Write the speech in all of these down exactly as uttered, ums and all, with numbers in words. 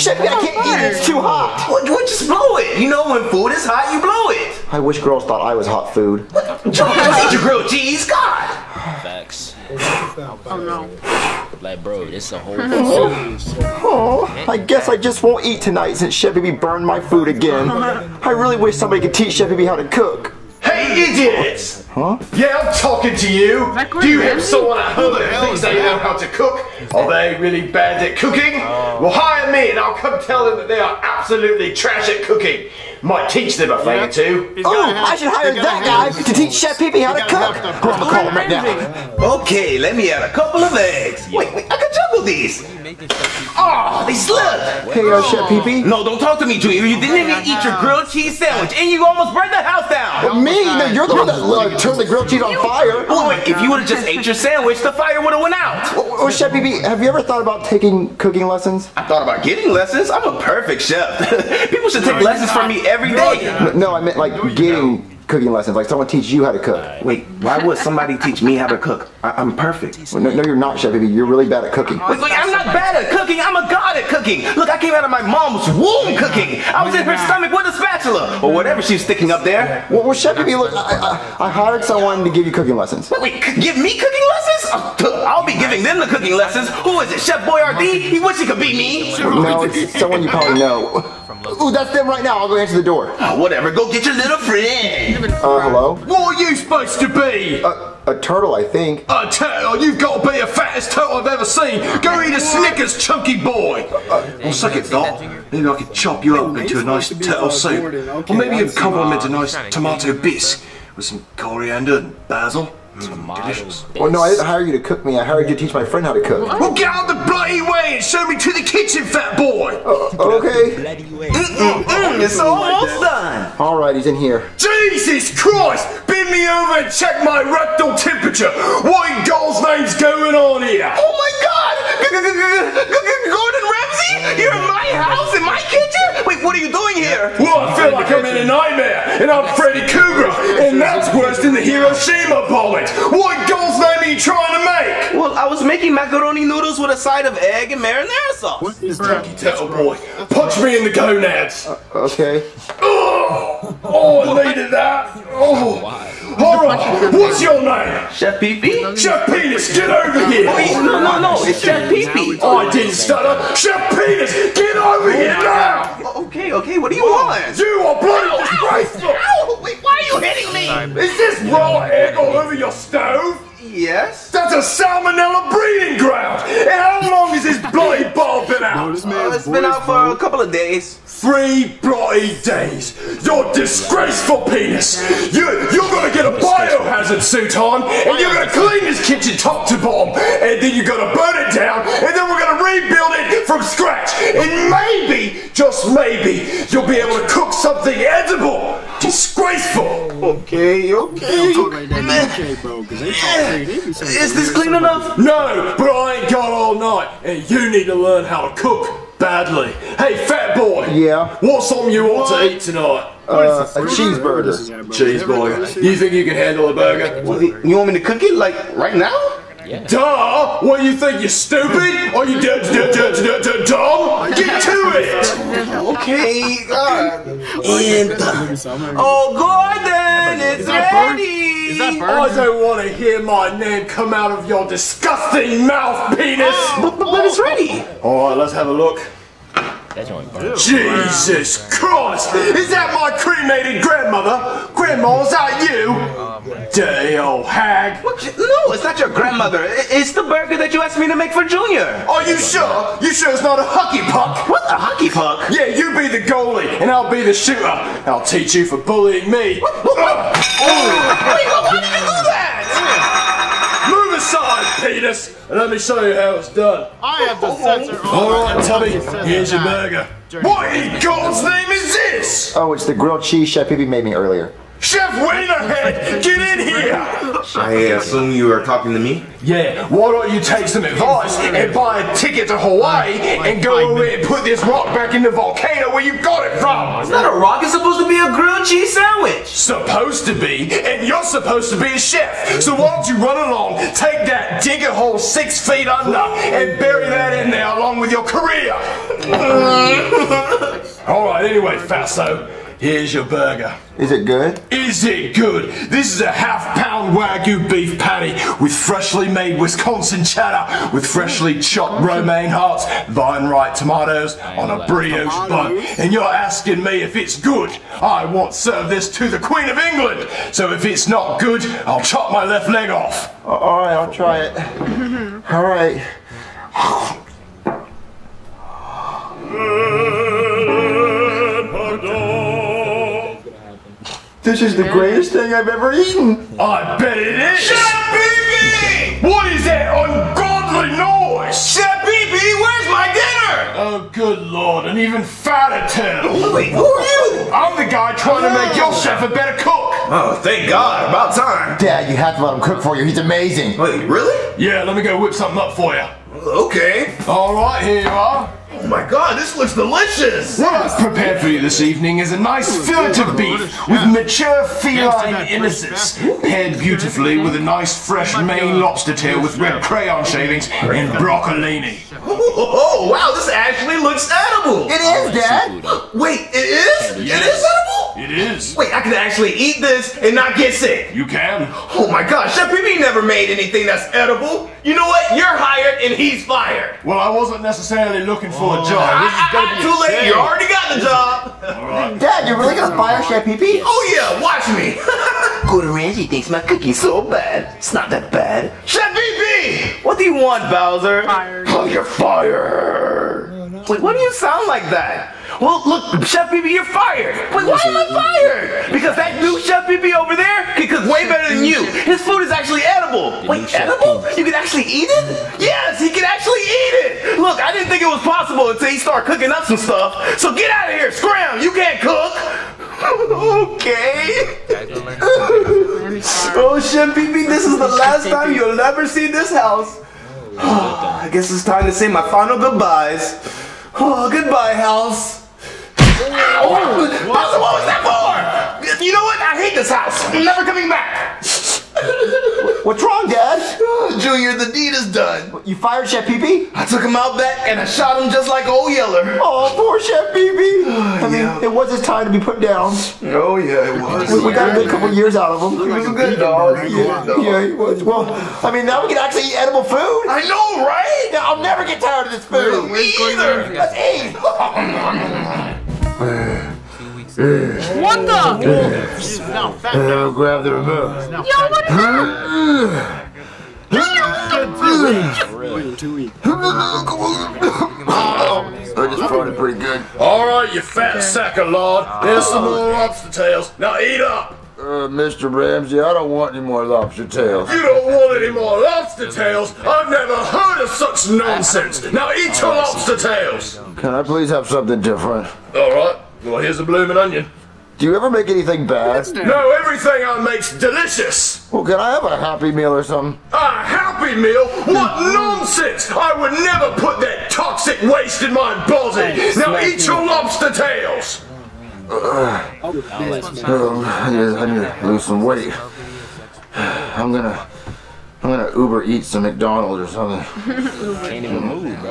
Chef, I can't eat it. It's too hot. What? What? Just blow it. You know when food is hot, you blow it. I wish girls thought I was hot food. What? I eat your grilled cheese. God. Facts. Oh no. Like, bro, this a whole thing. Oh, I guess I just won't eat tonight since Chef Baby burned my food again. I really wish somebody could teach Chef Baby how to cook. Hey, idiots! Huh? Yeah, I'm talking to you. Do you have someone at home that thinks they know how to cook? Are they really bad at cooking? Well, hire me and I'll come tell them that they are absolutely trash at cooking. Might teach them a thing or two. Oh, I should hire that guy to teach Chef Pee-Pee how to cook. I'm gonna call him right now. Okay, let me add a couple of eggs. Wait, wait, I can juggle these. Oh, they slipped. Hey, yo, Chef Pee-Pee. No, don't talk to me, Junior. You didn't even eat your grilled cheese sandwich, and you almost burned the house down. But me? No, you're the one that uh, turned the grilled cheese on fire. Oh, wait, if you would have just ate your sandwich, the fire would have went out. Oh, oh, Chef Pee-Pee, have you ever thought about taking cooking lessons? I thought about getting lessons. I'm a perfect chef. People should take lessons from me every day. No, I meant like getting cooking lessons, like someone teach you how to cook. Wait, why would somebody teach me how to cook? I I'm perfect. Well, no, no, you're not, Chef Baby. You're really bad at cooking. Wait, wait, I'm not bad at cooking. I'm a god at cooking. Look, I came out of my mom's womb cooking. I was in her stomach with a spatula or whatever she's sticking up there. Well, well Chef Baby, look, I, I, I hired someone to give you cooking lessons. Wait, wait, give me cooking lessons? I'll be giving them the cooking lessons. Who is it, Chef Boyardee? He wish he could be me. No, it's someone you probably know. Ooh, that's them right now. I'll go answer the door. Oh, whatever. Go get your little friend. Uh, hello? What are you supposed to be? Uh, a turtle, I think. A turtle? You've got to be the fattest turtle I've ever seen. Go eat a Snickers, chunky boy. Uh, well, suck it, doll. Maybe I could chop you up into a nice turtle soup. Or maybe you'd compliment a nice tomato bisque with some coriander and basil. Mm, delicious. Well, no, I didn't hire you to cook me. I hired you to teach my friend how to cook. Well, get out of the bloody way and show me to the kitchen, fat boy. Uh, okay. Mm, mm, mm, it's almost done. All right, he's in here. Jesus Christ! Bend me over and check my rectal temperature. What in God's name's going on here? Oh my God! Gordon Ramsay, you're in my house, in my kitchen. Wait, what are you doing here? Well, I feel like I'm in a nightmare, and I'm Freddy Cougar, and that's worse than the Hiroshima bomb. What goals name are you trying to make? Well, I was making macaroni noodles with a side of egg and marinara sauce. What is turkey turtle boy? Punch me in the gonads. Uh, okay. Oh, oh, I needed that. Oh. All right. What's your name? Chef Pee-Pee. Chef Penis, get over here. Wait, no, no, no. It's Chef Pee-Pee. Oh, I didn't stutter. Chef Penis, get over here now. Okay, okay. What do you oh, want? You are bloody disgraceful. Wait, why are you hitting me? Is this raw egg all over your stove? Yes. That's a salmonella breeding ground. And how long has this bloody ball been out? No, this oh, it's been out for a couple of days. Three bloody days. Your disgraceful penis. You, you're going to get a biohazard suit on, and you're going to clean this kitchen top to bottom, and then you're going to burn it down, and then we're going to rebuild it from scratch. And maybe, just maybe, you'll be able to cook something edible. Disgraceful. Okay, okay. Is this clean enough? No, but I ain't got all night, and you need to learn how to cook. Badly. Hey, fat boy. Yeah. What's something you want to eat tonight? Uh, a cheeseburger. Cheeseburger. You think you can handle a burger? Well, you want me to cook it like right now? Yeah. Duh! What, you think you're stupid? Are you dumb? Get to it. Okay. Uh, oh, Gordon, it's ready. I don't want to hear my name come out of your disgusting mouth, penis! But, but, but it's ready! Alright, let's have a look. Jesus Christ! Is that my cremated grandmother? Grandma, is that you? Day old hag! What, no, it's not your grandmother. It's the burger that you asked me to make for Junior. Are you sure? You sure it's not a hockey puck? What, a hockey puck? Yeah, you be the goalie, and I'll be the shooter. I'll teach you for bullying me. What, what, what? Oh. Why did you do that? Move aside, penis, and let me show you how it's done. I have the sensor. All right, Tubby, here's your burger. What in God's name is this? Oh, it's the grilled cheese Chef Pee-Pee made me earlier. Chef Wienerhead, get in here! I assume you are talking to me? Yeah, why don't you take some advice and buy a ticket to Hawaii and go over and put this rock back in the volcano where you got it from? It's not a rock, it's supposed to be a grilled cheese sandwich! Supposed to be, and you're supposed to be a chef, so why don't you run along, take that digger hole six feet under and bury that in there along with your career! Alright, anyway, Fatso, here's your burger. Is it good? Is it good? This is a half pound Wagyu beef patty with freshly made Wisconsin cheddar, with freshly chopped romaine hearts, vine-ripe tomatoes on a brioche bun. And you're asking me if it's good. I want to serve this to the Queen of England. So if it's not good, I'll chop my left leg off. Alright, I'll try it. Alright. This is the greatest thing I've ever eaten. I bet it is. Chef B B! What is that ungodly noise? Chef B B, where's my dinner? Oh, good Lord, an even fatter tail. Wait, who are you? I'm the guy trying to make your chef a better cook. Oh, thank God, about time. Dad, you have to let him cook for you. He's amazing. Wait, really? Yeah, let me go whip something up for you. Okay. All right, here you are. Oh my God, this looks delicious! What I've prepared for you this evening is a nice fillet of beef with mature feline innocence, paired beautifully with a nice fresh Maine lobster tail with red crayon shavings and broccolini. Oh, wow, this actually looks edible! It is, Dad! Wait, it is? It is edible? It is. Wait, I could actually eat this and not get sick. You can. Oh my God, Chef B B never made anything that's edible. You know what? You're hired and he's fired. Well, I wasn't necessarily looking for Oh, a job. I, this is gonna be too late. You already got the job. All right. Dad, you're really gonna fire Chef B B? Oh yeah, watch me. Gordon Ramsay thinks my cookie's so bad. It's not that bad. Chef B B, what do you want, Bowser? Fired. Oh, you're fired. No, no. Wait, why do you sound like that? Well, look, Chef B B, you're fired. Wait, why am I fired? Because that new Chef B B over there can cook way better than you. His food is actually edible. Wait, edible? You can actually eat it? Yes, he can actually eat it. Look, I didn't think it was possible until he started cooking up some stuff. So get out of here, scram. You can't cook. Okay. Oh, Chef B B, this is the last time you'll ever see this house. I guess it's time to say my final goodbyes. Oh, goodbye, house. Oh, Bowser, what was that for? You know what? I hate this house. I'm never coming back. What's wrong, Dad? Oh, Junior, the deed is done. You fired Chef B B? I took him out back and I shot him just like Old Yeller. Oh, poor Chef B B. Oh, I mean, yeah. It was his time to be put down. Oh, yeah, it was. We, we got a good couple years out of him. He was a good dog. Yeah, yeah, he was. Well, I mean, now we can actually eat edible food. I know, right? Now, I'll never get tired of this food. Me either. Let's eat. Uh, what the? Uh, I'll grab the remote. Yo, what is that? I just brought it pretty good. Alright, you fat sack of lard. There's some more lobster tails. Now eat up! Uh, Mister Ramsay, I don't want any more lobster tails. You don't want any more lobster tails? I've never heard of such nonsense. Now eat your lobster tails. Can I please have something different? All right. Well, here's a blooming onion. Do you ever make anything bad? No, everything I make's delicious. Well, can I have a Happy Meal or something? A Happy Meal? What nonsense! I would never put that toxic waste in my body. Now eat your lobster tails. Uh, um, I, need, I need to lose some weight. I'm gonna, I'm gonna Uber eat some McDonald's or something. Can't even move, bro.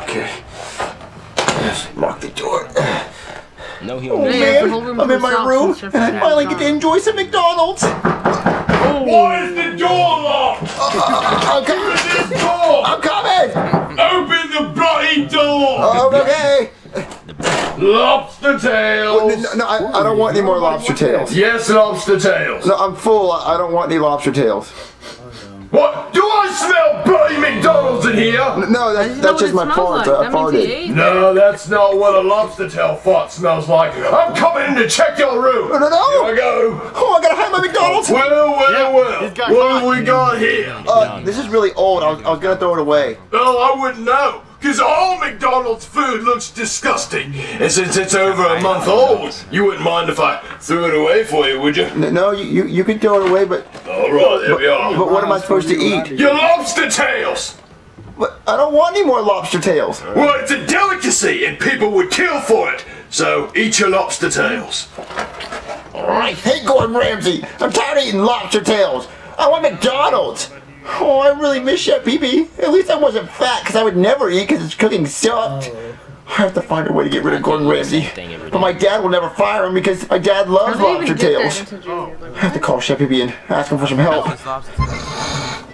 Okay. Lock the door. No, he oh man, I'm in my room and I finally get to enjoy some McDonald's. Why is the door locked? Uh, okay. Open this door! I'm coming! Open the bloody door! Oh, okay. Lobster tails! No, no, no I, I don't want any more lobster tails. Yes, lobster tails. No, I'm full. I, I don't want any lobster tails. What? Do I smell bloody McDonald's in here? No, that, that's just my fart. I farted. No, that's not what a lobster tail fart smells like. I'm coming in to check your room. No, no, no. Here I go. Oh, I gotta hide my McDonald's. Well, well, well. What have we got here? Uh, this is really old. I was, I was gonna throw it away. No, I wouldn't know. Because all McDonald's food looks disgusting. And since it's over a month old, you wouldn't mind if I threw it away for you, would you? No, you, you can throw it away, but... All right, there we are. But what am I supposed to eat? Your lobster tails! But I don't want any more lobster tails. Well, it's a delicacy, and people would kill for it. So, eat your lobster tails. All right. Hey, Gordon Ramsay, I'm tired of eating lobster tails. I want McDonald's. Oh, I really miss Chef B B. At least I wasn't fat, because I would never eat because his cooking sucked. Oh. I have to find a way to get rid of Gordon Ramsay. But my dad will never fire him because my dad loves lobster tails. Oh. I have to call Chef B B and ask him for some help.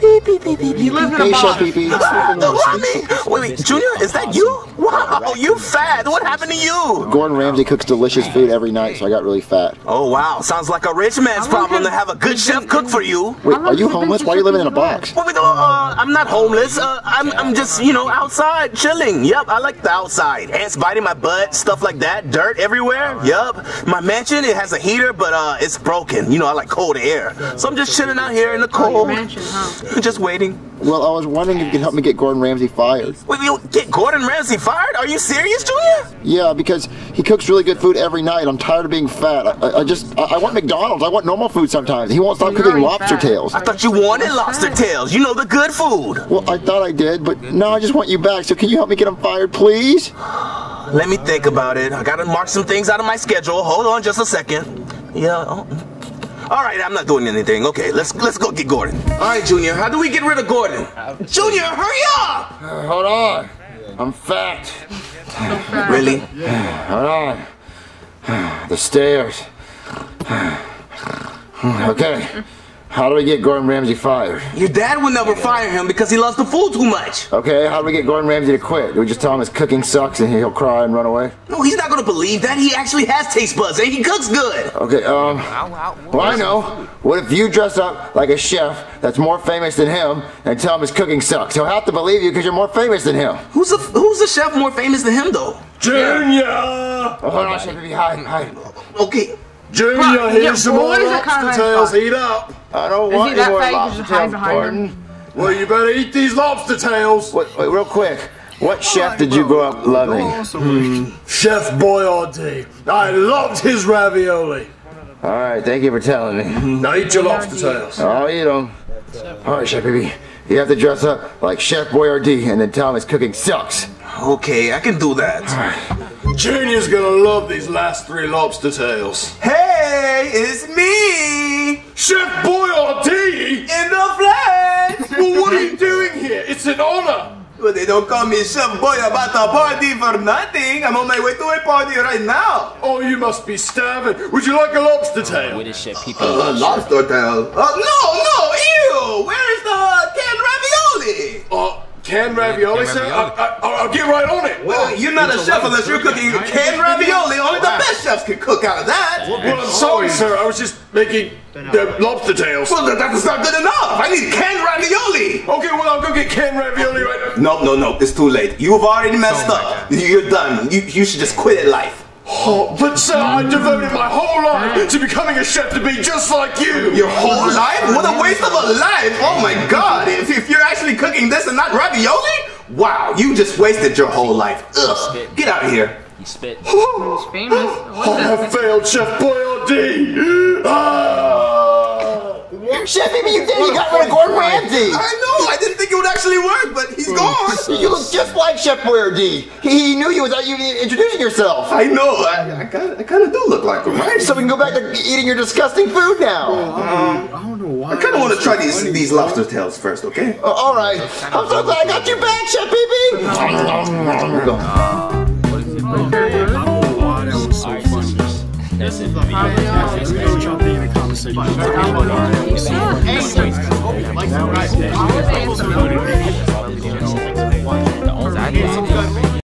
Beep, beep, beep, beep, beep, beep, hey, Chef B B. Ah, don't want me. Wait, wait, Junior, is that you? Wow, you fat. What happened to you? Gordon Ramsay cooks delicious food every night, so I got really fat. Oh, wow. Sounds like a rich man's problem to have a good chef cook for you. Wait, are you homeless? Why are you living in a box? Well, uh, I'm not homeless. Uh, I'm, I'm just, you know, outside, chilling. Yep, I like the outside. Ants biting my butt, stuff like that. Dirt everywhere. Yep. My mansion, it has a heater, but uh, it's broken. You know, I like cold air. So I'm just chilling out here in the cold. Just waiting. Well, I was wondering if you could help me get Gordon Ramsay fired. Wait, you get Gordon Ramsay fired? Are you serious, Julia? Yeah, because he cooks really good food every night. I'm tired of being fat. I, I just, I, I want McDonald's. I want normal food sometimes. He won't stop cooking lobster tails. I thought you wanted lobster tails. You know, the good food. Well, I thought I did, but no, I just want you back. So can you help me get him fired, please? Let me think about it. I gotta mark some things out of my schedule. Hold on just a second. Yeah, oh. All right, I'm not doing anything. Okay, let's let's go get Gordon. All right, Junior, how do we get rid of Gordon? Junior, hurry up! Uh, hold on, I'm fat. Really? Yeah. Hold on. The stairs. Okay, how do we get Gordon Ramsay fired? Your dad would never fire him because he loves the food too much. Okay, how do we get Gordon Ramsay to quit? Do we just tell him his cooking sucks and he'll cry and run away? No, he's not gonna believe that. He actually has taste buds and he cooks good. Okay, um, well, I know. What if you dress up like a chef that's more famous than him and tell him his cooking sucks? He'll have to believe you because you're more famous than him. Who's a, who's a chef more famous than him, though? Junior! Oh, hold on, Chef B B, hide, hide. Okay. Junior, here's some more lobster tails, eat up. I don't want any more lobster tails, Gordon. Well, you better eat these lobster tails. Wait, wait real quick. What chef did you grow up loving? Mm. Chef Boyardee. I loved his ravioli. All right, thank you for telling me. Now eat your lobster tails. I'll eat them. All right, Chef B B, you have to dress up like Chef Boyardee and then tell him his cooking sucks. Okay, I can do that. All right. Junior's gonna love these last three lobster tails. Hey, it's me, Chef Boyardee, in the flesh. Well, what are you doing here? It's an honor. Well, they don't call me Chef Boy about a party for nothing. I'm on my way to a party right now. Oh, you must be starving. Would you like a lobster tail? What is Chef people? Uh, a lobster tail? Uh, no, no, ew! Where's the canned ravioli? Uh, canned ravioli, sir? I, I, I'll get right on it. Well, oh, you're not a chef unless you're cooking canned ravioli. Only the best chefs can cook out of that. Well, well I'm sorry, sir. I was just making the lobster tails. Well, that, that's not good enough. I need canned ravioli. Okay, well, I'll go get canned ravioli right now. No, no, no. It's too late. You've already messed oh up. You're done. You, you should just quit at life. Oh, but sir, I devoted my whole life to becoming a chef to be just like you. Your whole life? What a waste of a life! Oh my God! If, if you're actually cooking this and not ravioli, wow, you just wasted your whole life. Ugh! Get out of here. He spit. He's famous. I have failed, Chef Boyardee. Ah! Chef, maybe you did. You got rid of Gordon Ramsay. I know. I didn't think it would actually work, but he's gone. You look just like Chef Boyardee. He knew you without you introducing yourself. I know. I, I kind of I kinda do look like him, right? So we can go back to eating your disgusting food now. Um, I don't know why. I kind of want to try these these lobster tails first, okay? Uh, all right. I'm so glad I got you back, Chef B B. This is the highest jumping in a conversation. But I